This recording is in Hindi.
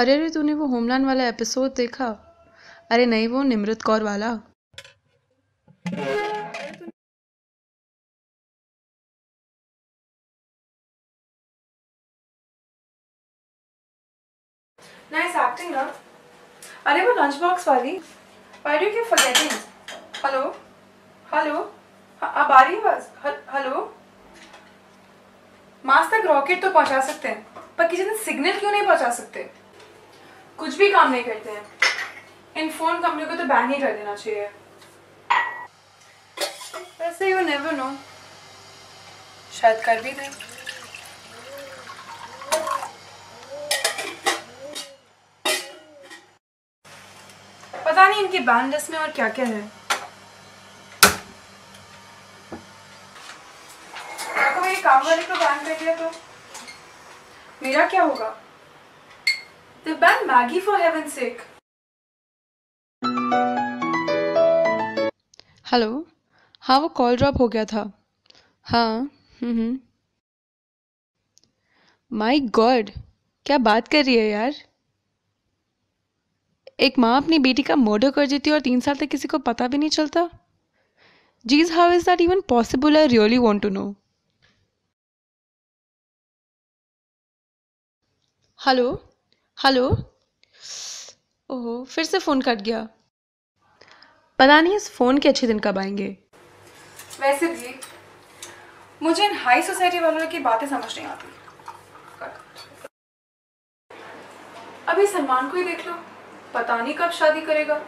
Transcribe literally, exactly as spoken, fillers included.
अरे अरे तूने वो होमलैंड वाला एपिसोड देखा? अरे नहीं, वो निमृत कौर वाला। नाइस एक्टिंग ना। अरे वो लंच बॉक्स वाली। Why do you keep forgetting? Hello hello, अब आ रही आवाज? हेलो, मार्स तक रॉकेट तो पहुंचा सकते हैं, पर किसी दिन सिग्नल क्यों नहीं पहुंचा सकते? कुछ भी काम नहीं करते हैं। इन फोन कंपनियों को तो बैन ही कर देना चाहिए। वैसे यू नेवर नो, शायद कर भी दें। पता नहीं इनकी बैन लिस्ट में और क्या क्या है। काम वाले को बैन कर दिया तो मेरा क्या होगा? They banned Maggie for heaven's sake. Hello, हाँ वो कॉल ड्रॉप हो गया था। हाँ हम्म। माय गॉड, क्या बात कर रही है यार। एक माँ अपनी बेटी का मर्डर कर देती है और तीन साल तक किसी को पता भी नहीं चलता। Geez, how is that even possible? I really want to know. Hello hello, ओहो फिर से फ़ोन कट गया। पता नहीं इस फ़ोन के अच्छे दिन कब आएंगे। वैसे भी मुझे इन हाई सोसाइटी वालों की बातें समझ नहीं आती। अभी सलमान को ही देख लो, पता नहीं कब शादी करेगा।